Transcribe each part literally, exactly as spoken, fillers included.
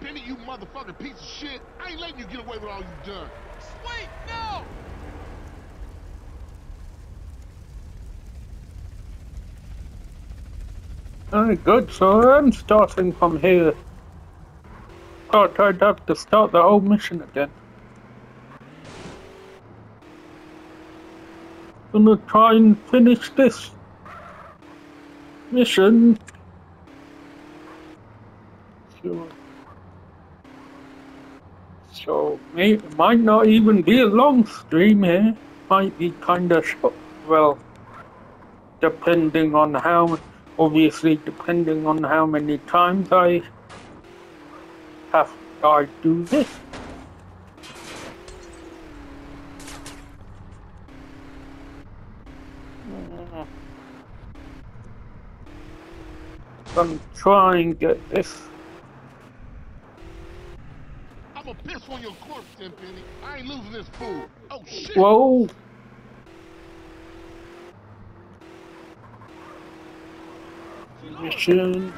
Tenpenny, you motherfucking piece of shit. I ain't letting you get away with all you've done. Sweet, no! Alright, good, so I'm starting from here. Thought I'd have to start the whole mission again. Gonna try and finish this mission. Sure. So, may, might not even be a long stream here. Might be kinda short. Well, depending on how, obviously depending on how many times I have I do this. I'm trying to get this. I'm a piss on your corpse, Tenpenny. I ain't losing this fool. Oh shit! Whoa! Mission.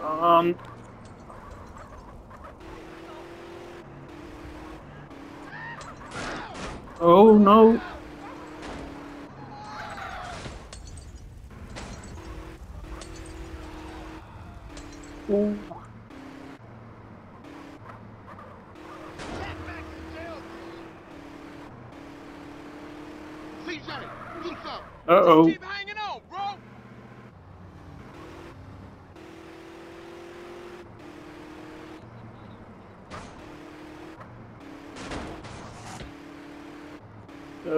Um. Oh no. Ooh. C J, do something. Uh-oh. Keep hanging on, bro.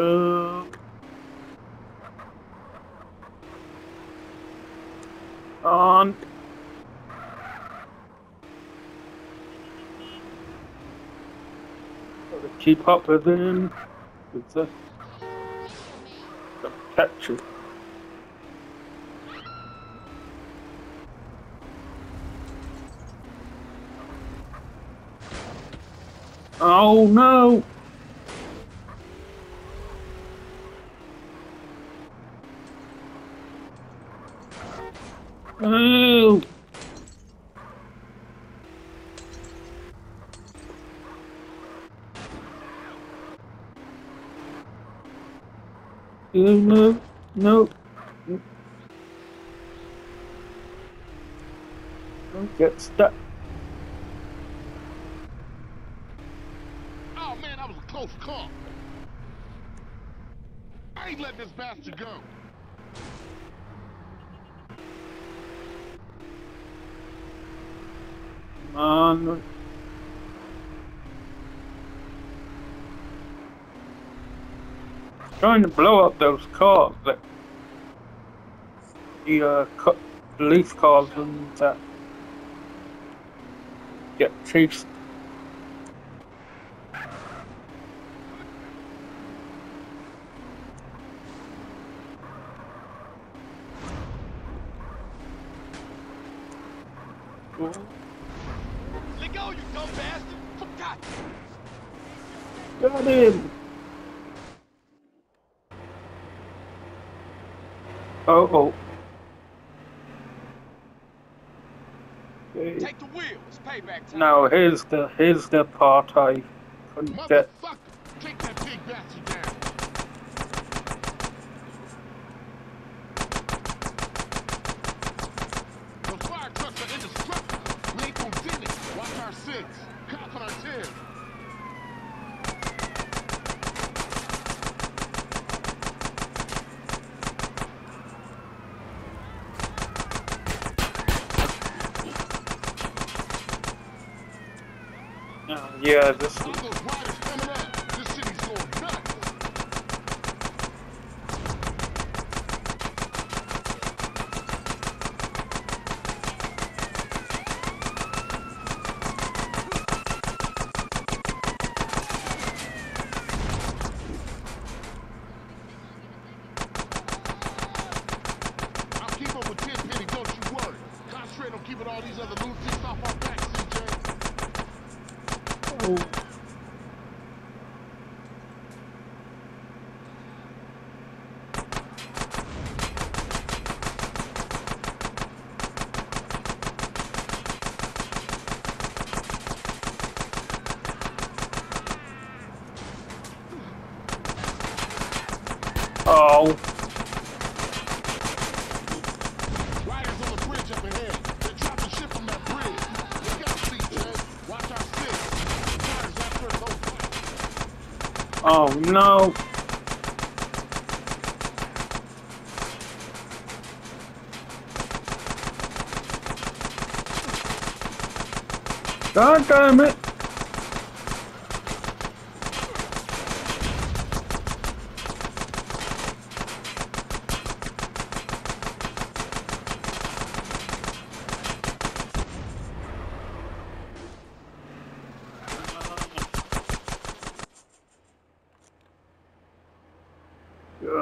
Uh, on. Keep up with him. It's a catch you. Oh no! Oh! No, no, no. Don't get stuck. Oh man, that was a close call. I ain't letting this bastard go. Come on. Trying to blow up those cars, that the uh, co police cars and that get chased. Ooh. Let go, you dumb bastard! Got him! Oh, oh. Okay. Take the wheel. It's payback time. Now here's the here's the part I couldn't get. Take that big bastard down. The fire trucks are indestructible. We ain't gonna get it. Watch our six. Cops on our ten. Yeah, this is... I'll keep up with Tenpenny, don't you worry. Concentrate on keeping all these other lunatics off our back, C J. Oh. Ow. Riders on the bridge up ahead. They're dropping shit from that bridge. We got feet, Judge. Watch our feet. Oh no. God damn it!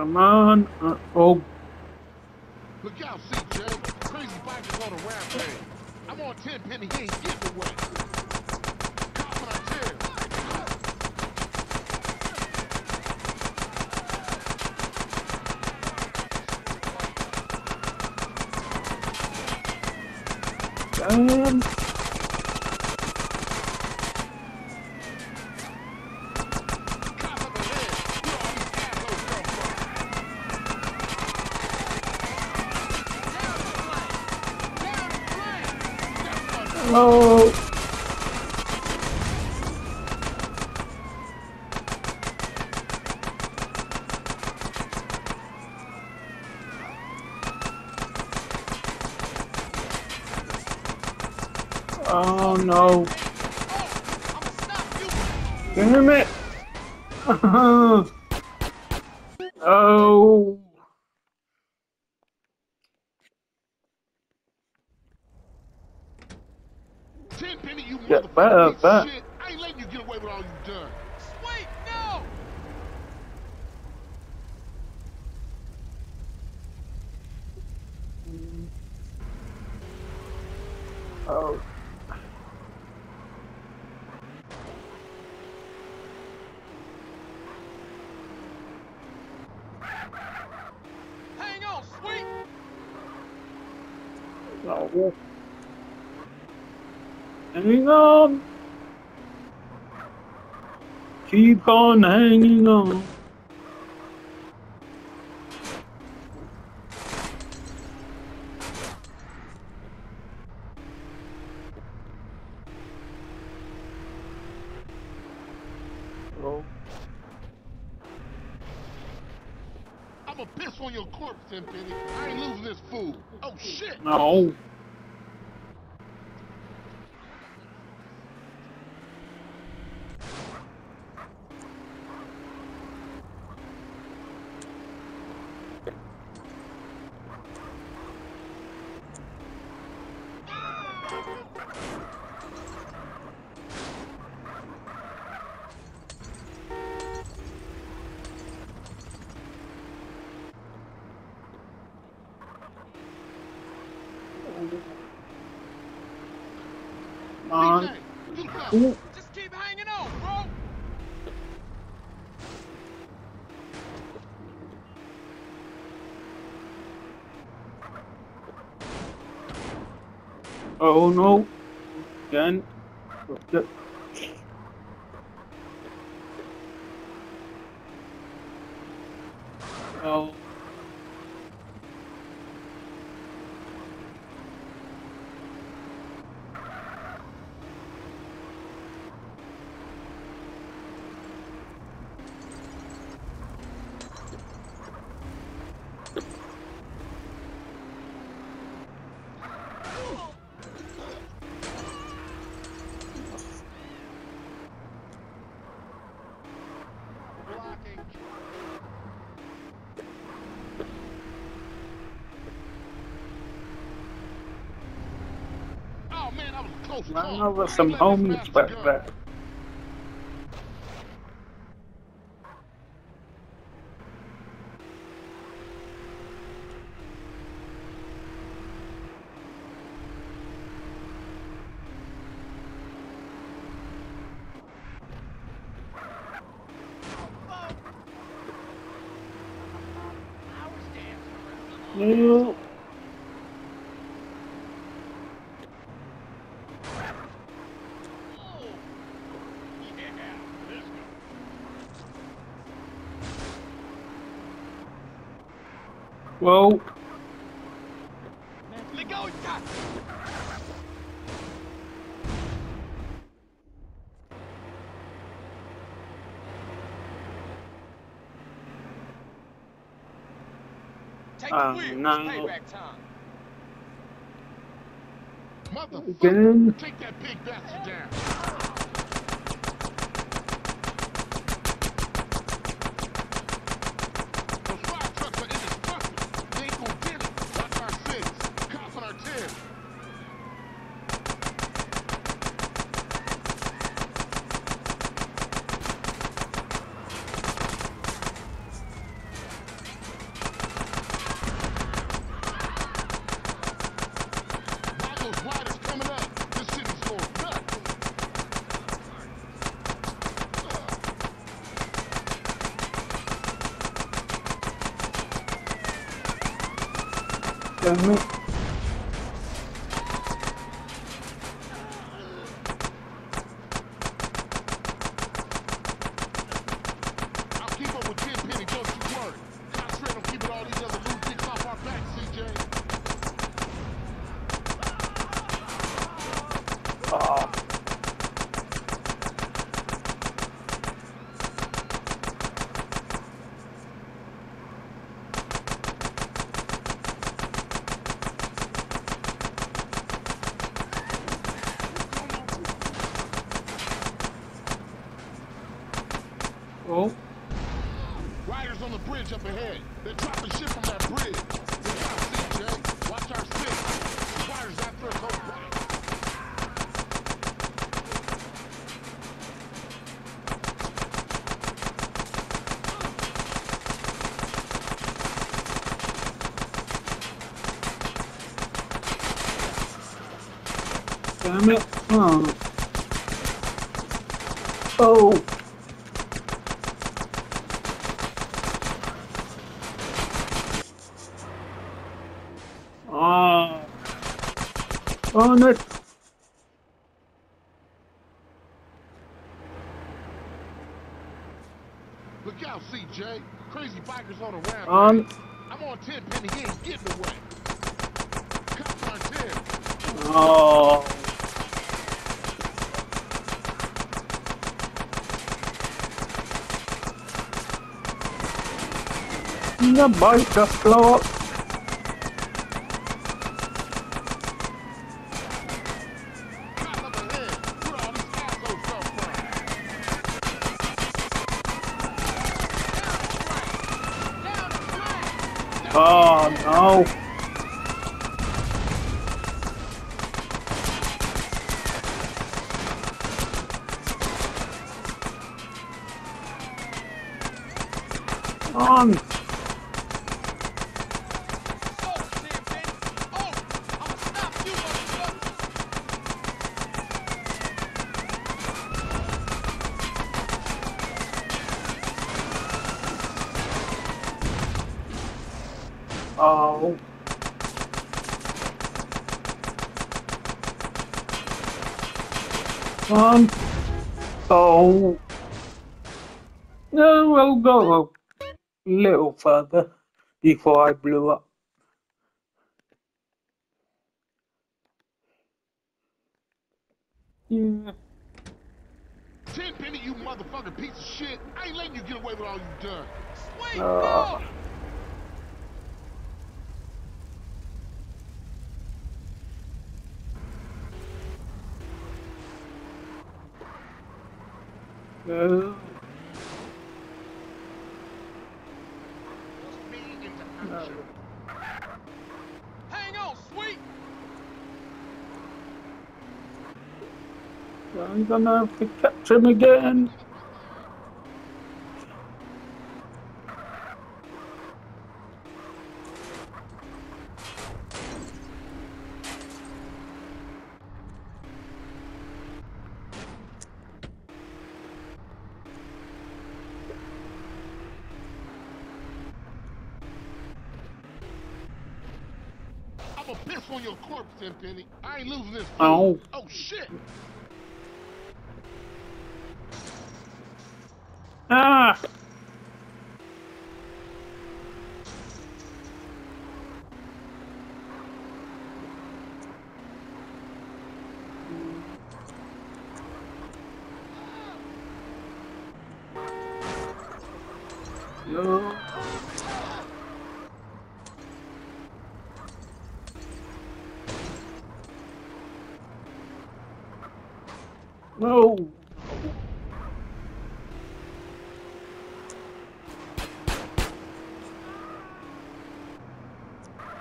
Come on! Uh, oh! Look out, C J! Crazy bikers on a rampage. I'm on Tenpenny. He ain't getting away. Um. Oh. Oh no. Damn it! Oh! Tenpenny, you yeah, motherfucking uh, shit! I ain't letting you get away with all you've done! Sweet, no! Oh. No. Hang on. Keep on hanging on. Oh. I'm a piss on your corpse, Tenpenny. I ain't losing this fool. Oh shit! No. On. Just keep hanging on, bro. Oh no. Again. Oh. I over some homies back there. No. Whoa. Oh no. Again. Take that big bastard down. The fire trucks are indestructible. They ain't gonna get it. That's our six. Cops on our ten. Up ahead. They're dropping shit from that bridge. We got C J. Watch our six. Fires after us over right. Damn it. Oh. Oh. Oh no! Look out, C J! Crazy bikers on the ramp. Um, I'm on Tenpenny. He ain't getting away. Cops on ten. Oh. The bike just blow up. Oh no! Um. Oh. Um. Oh. No, I'll go a little further before I blew up. Yeah. Tenpenny, you motherfucking piece of shit. I ain't letting you get away with all you've done. Sweet, uh. no. No. No. Hang on, sweet. I'm gonna have to catch him again. Piss on your corpse, Tenpenny. I ain't losing this. Oh. Oh shit. Ah. No. No.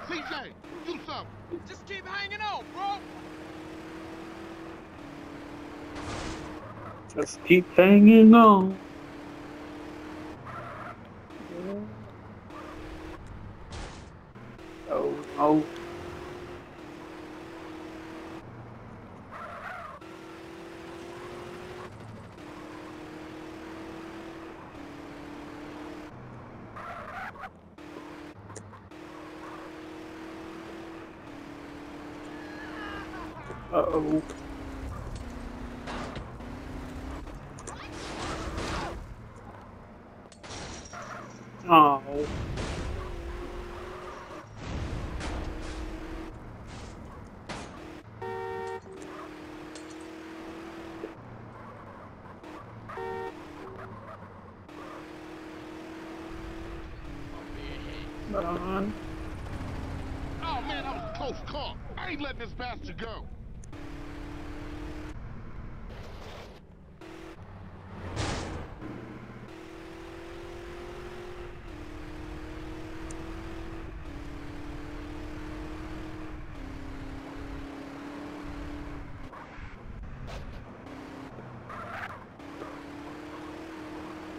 C J, do something. Just keep hanging on, bro. Just keep hanging on. Oh, oh. Uh-oh. Oh. On. Oh man, I was close call. I ain't letting this bastard go.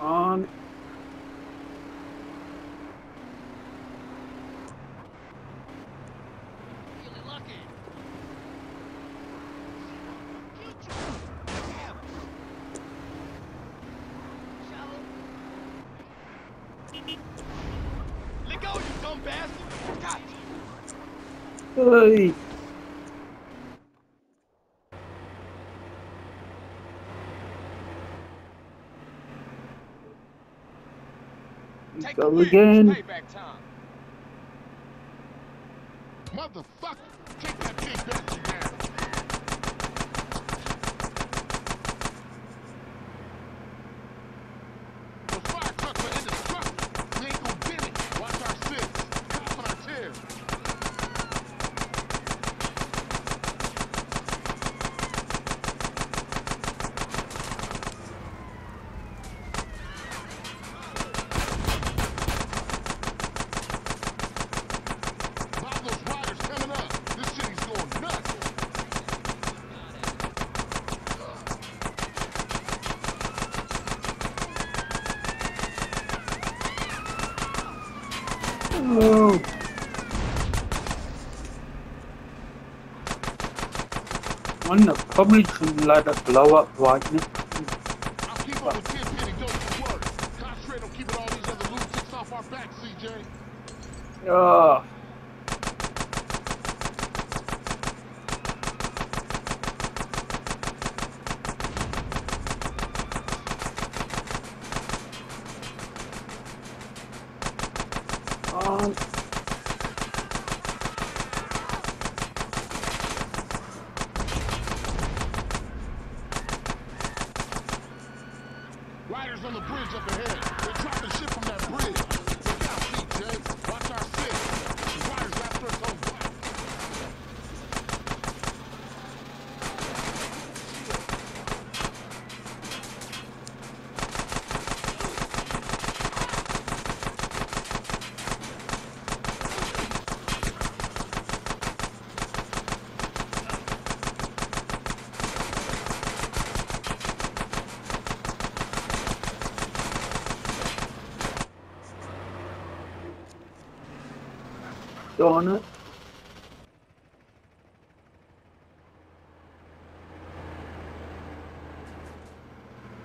On. Really lucky. Let go, you dumb bastard. Got you. Hey. Go again. Motherfucker, take that big bastard down. The fire trucks are indestructible. We ain't gonna bend it. Watch our sits. Cops on our tears. Oh. One that probably should let us blow up right now. I'll keep up with Tenpenny, don't you worry. Concentrate on keeping all these other lunatics off our back, C J. Yeah. Um. Riders on the bridge up ahead. They're dropping shit from that bridge. Look out, C J. Watch our six. Riders after us on on it.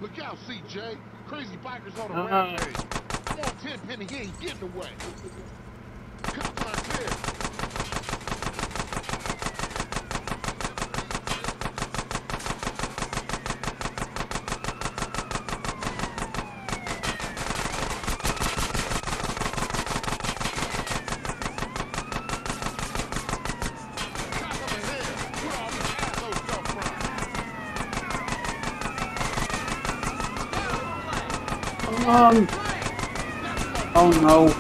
Look out, C J. Crazy bikers on the uh -uh. rampage. Come on, Tenpenny, he ain't getting away. Cops are clear. Um. Oh no.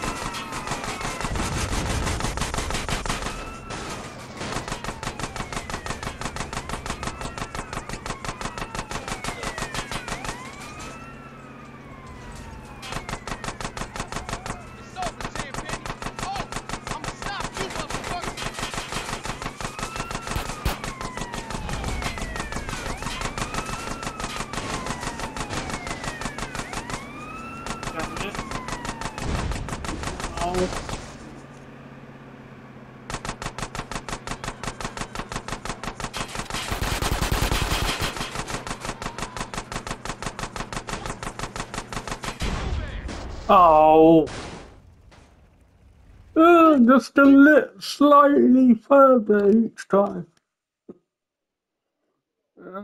Oh, uh, just a little slightly further each time. Uh,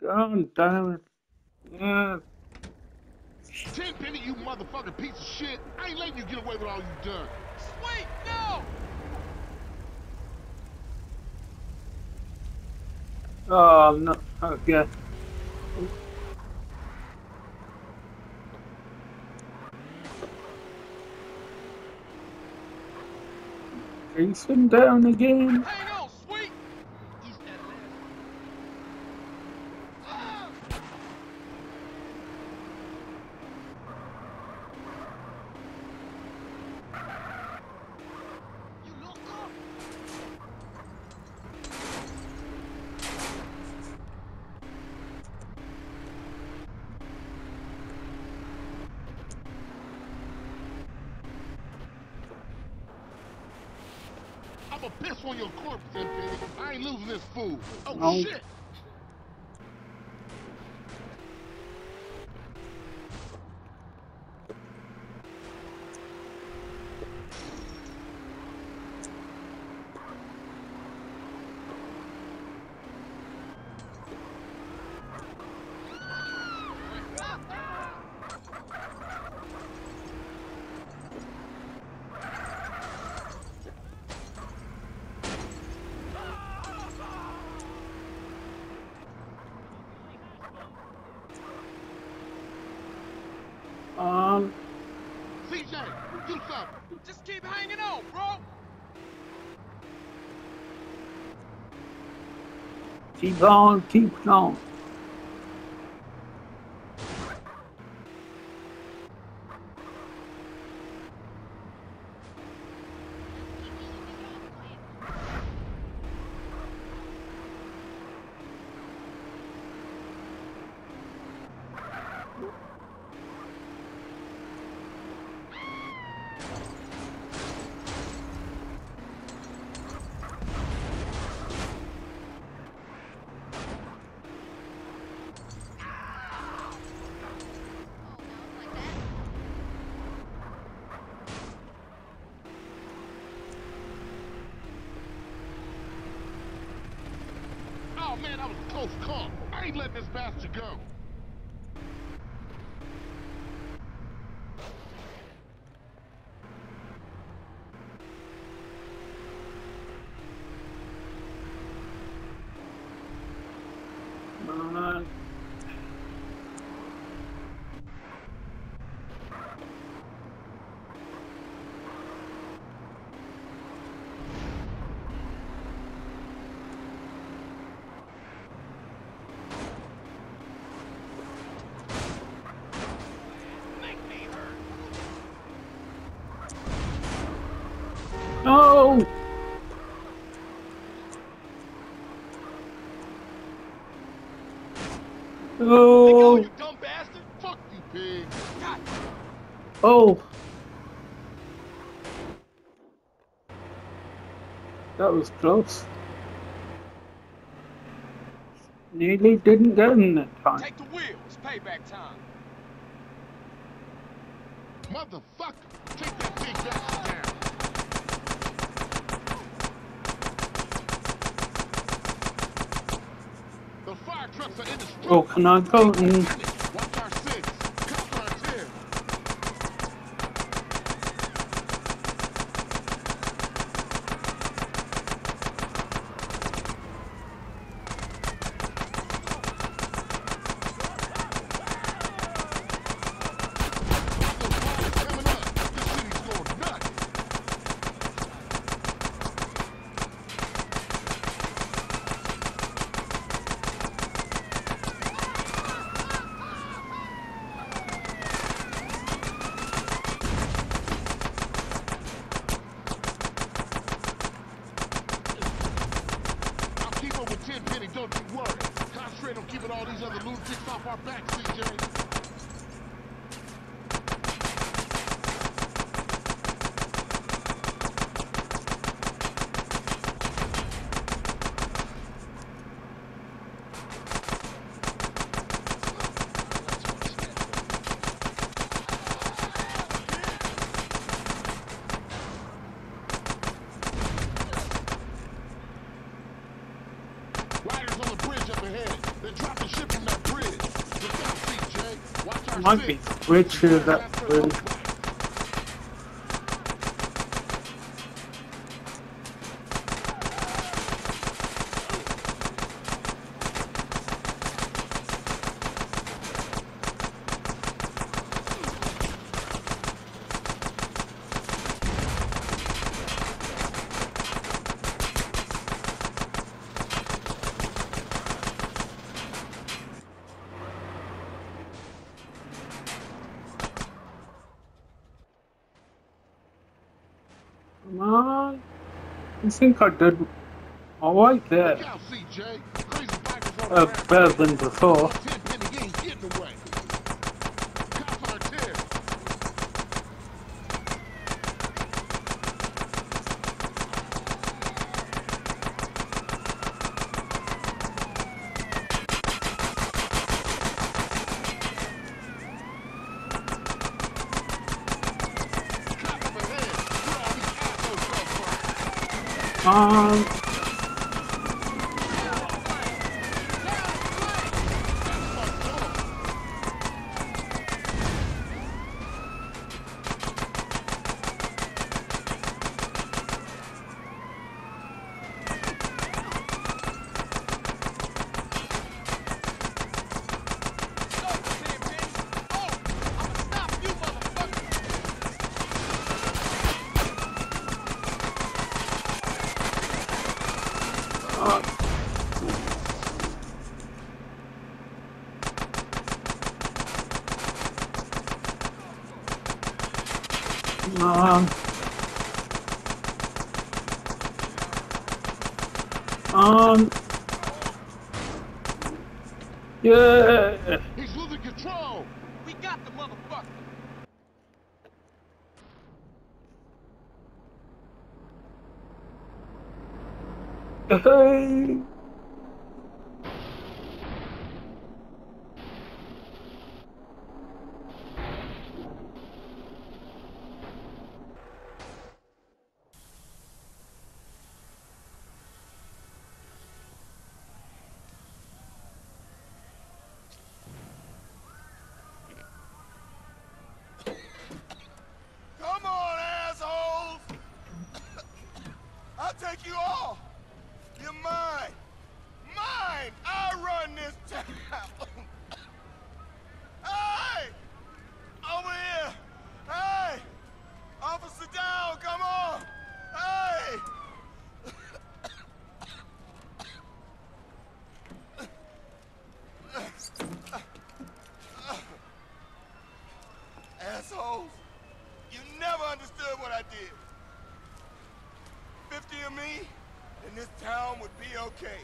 God damn it. Uh. Tenpenny, you motherfucking piece of shit. I ain't letting you get away with all you've done. Sweet, no! Oh, no, okay. Chase him down again. Hang on, sweet. He's dead last. Ah! You look up. I'm gonna piss on your corpse, Tenpenny. I ain't losing this fool. Oh, no. Shit! Um. C J, do something. Just keep hanging on, bro. Keep on, keep on. Man, I was a close call. I ain't letting this bastard go. Uh, No! No! You dumb bastard! Fuck you, pig! Oh! That was close. Nearly didn't get in that time. Take the wheel! It's payback time! Motherfucker! Take that big bastard down! Oh, can I go in? at Tenpenny, don't you worry. Concentrate on keeping all these other lunatics off our back, C J. Might be bridge through that bridge. I think I did alright there. Uh, better than before. Um, Um, um, yeah. He's losing control. We got the motherfucker. Hey. Take you all! You're mine! Mine! I run this town! Hey! Over here! Hey! Officer down, come on! Hey! Assholes! You never understood what I did! fifty of me, then this town would be okay.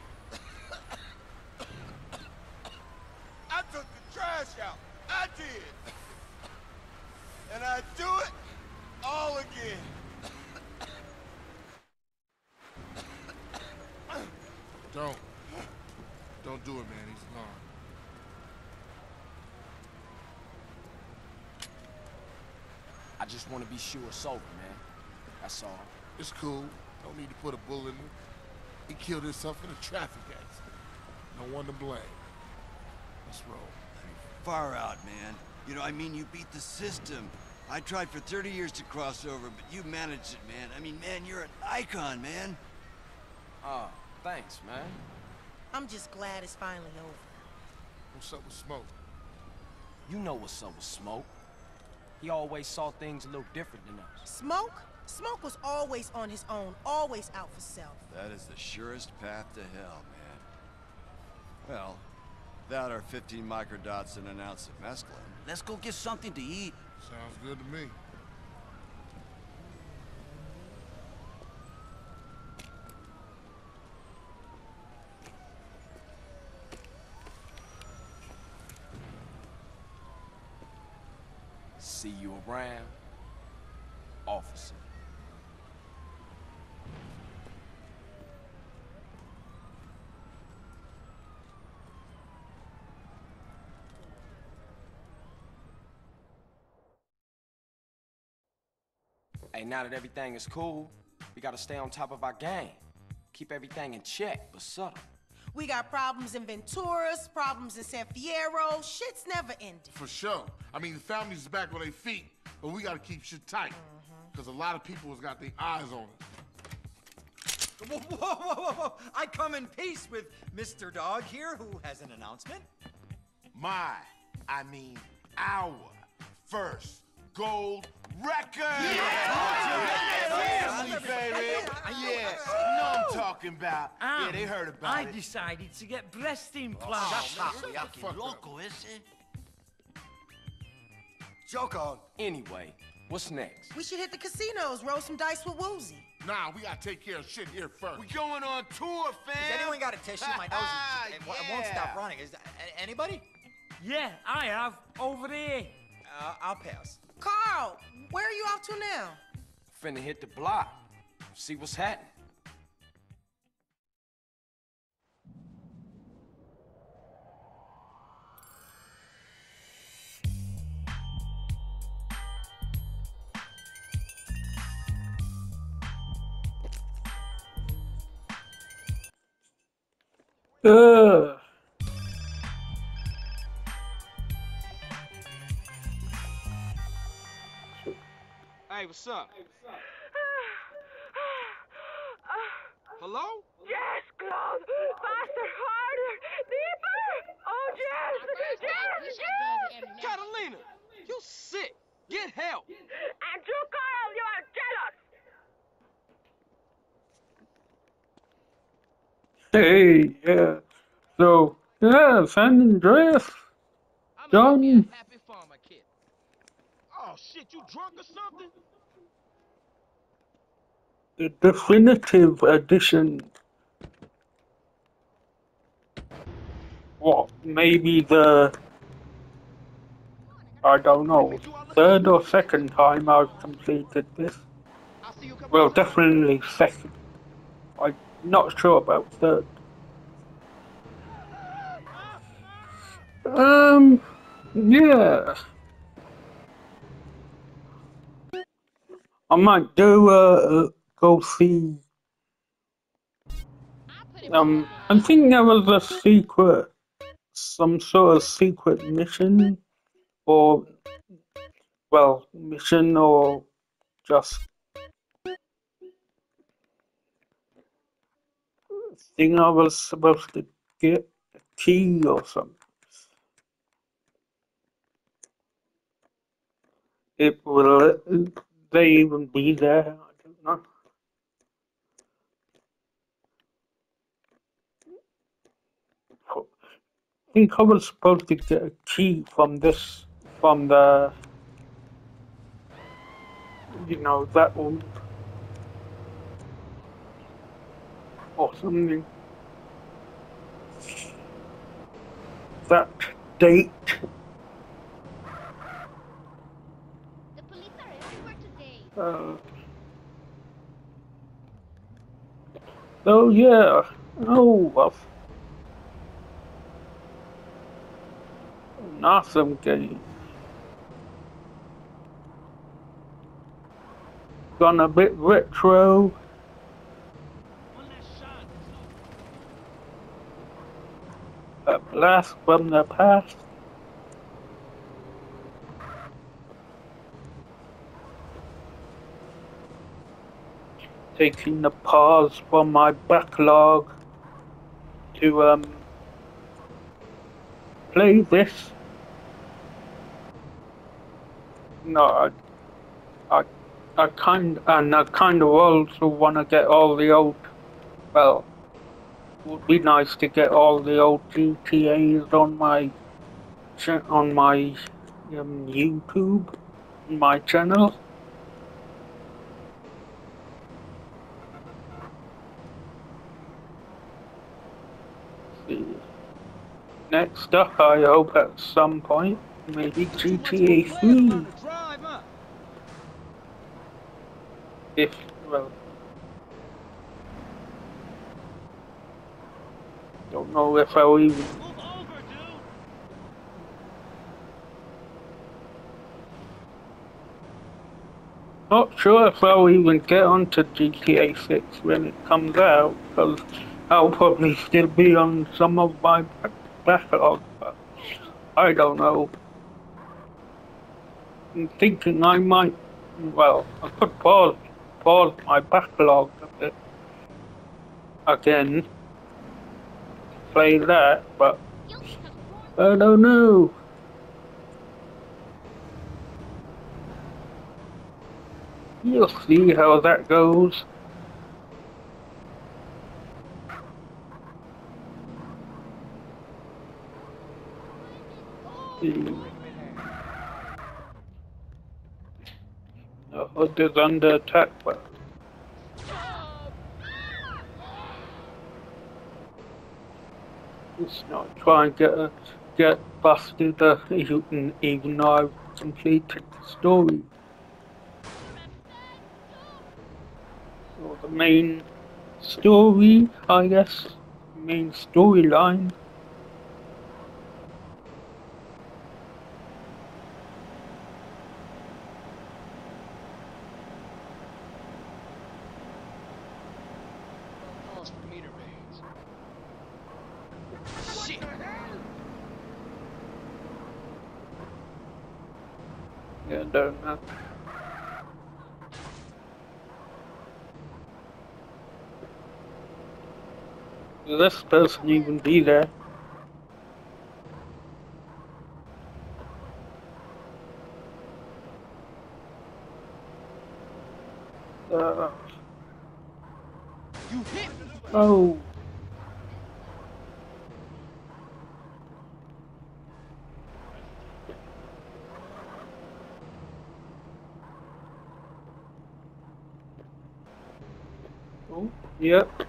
I took the trash out. I did. And I do it all again. Don't. Don't do it, man. He's gone. I just want to be sure it's over, man. That's all. It's cool. Don't need to put a bullet in him. He killed himself in a traffic accident. No one to blame. Let's roll. Far out, man. You know, I mean, you beat the system. I tried for thirty years to cross over, but you managed it, man. I mean, man, you're an icon, man. Oh, thanks, man. I'm just glad it's finally over. What's up with Smoke? You know what's up with Smoke. He always saw things a little different than us. Smoke? Smoke was always on his own, always out for self. That is the surest path to hell, man. Well, that or fifteen microdots and an ounce of mescaline. Let's go get something to eat. Sounds good to me. see you around, officer. Hey, now that everything is cool, we gotta stay on top of our game. Keep everything in check, but subtle. We got problems in Venturas, problems in San Fierro. Shit's never ending. For sure. I mean, the family's back on their feet, but we gotta keep shit tight. Because mm-hmm. a lot of people has got their eyes on us. Whoa, whoa, whoa, whoa, whoa. I come in peace with Mister Dog here, who has an announcement. My, I mean, our first gold record! Yeah! Yeah! Yeah! Baby! Yeah, know I'm talking about. Um, yeah, they heard about I it. I decided to get breast implants. Oh, that's not fucking loco, is it? Joke on. Anyway, what's next? We should hit the casinos, roll some dice with Woozie. Nah, we gotta take care of shit here first. We going on tour, fam! Does anyone got a tissue? My nose is, it, yeah. it won't stop running. Is that, anybody? Yeah, I have. Over there. Uh, I'll pass. Carl, where are you off to now? Finna hit the block. See what's happening. Ugh. Hey, what's up? Hey, what's up? Hello? Yes, Claude! Faster, harder, deeper! Oh, yes! Yes, yes! Catalina, you sick! Get help! And you, Carl, you are jealous! Hey, yeah. So, yeah, San Andreas. John. I'm a happy farmer kid. Oh, shit, you drunk or something? The definitive edition. What? Maybe the... I don't know. Third or second time I've completed this. Well, definitely second. I'm not sure about third. Um... Yeah. I might do a... Uh, Go see. Um, I think there was a secret, some sort of secret mission, or well, mission or just thing I was supposed to get a key or something. It will they even be there? I don't know. I think I was supposed to get a key from this, from the, you know, that one, or something, that date. The police are everywhere today. Uh, oh yeah, oh, well. Awesome game. Gone a bit retro. A blast from the past. Taking the pause from my backlog to um play this. No, I, I, I kind and I kind of also want to get all the old. Well, it would be nice to get all the old G T As on my, on my um, YouTube, my channel. See. Next up, I hope at some point maybe G T A three. If, well, don't know if I'll even. Not sure if I'll even get onto G T A six when it comes out, because I'll probably still be on some of my back backlog, but I don't know. I'm thinking I might, well, I could pause, pause my backlog a bit again, play that, but I don't know. You'll see how that goes. The hood is under attack, but let's not try and get, a, get busted uh, even, even though I've completed the story. The main story, I guess, main storyline. Yeah, I don't know. Will this person even be there? Uh, you hit. Oh. Oh, yep. Yeah.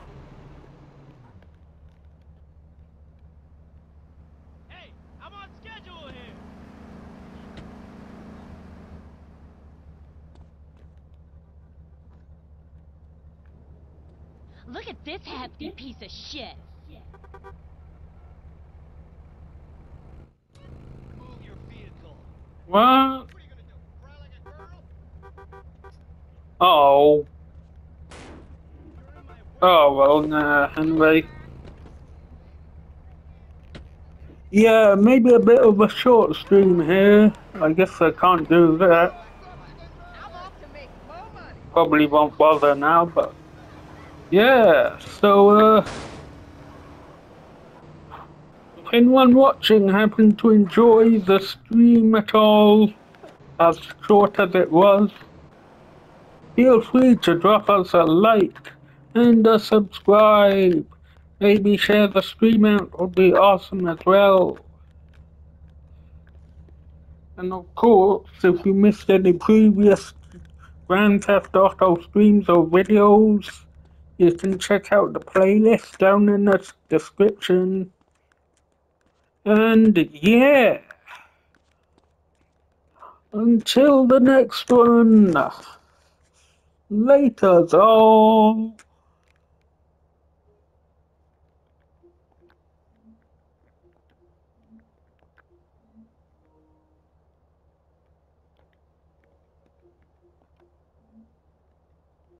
This hefty piece of shit. Move your vehicle. What? What are you gonna do? Cry like a girl? Oh. Oh well, nah, Henry. Yeah, maybe a bit of a short stream here. I guess I can't do that. Probably won't bother now, but. Yeah, so, uh, if anyone watching happened to enjoy the stream at all, as short as it was, feel free to drop us a like and a subscribe. Maybe share the stream out would be awesome as well. And of course, if you missed any previous Grand Theft Auto streams or videos, you can check out the playlist down in the description. And yeah, until the next one, laters all.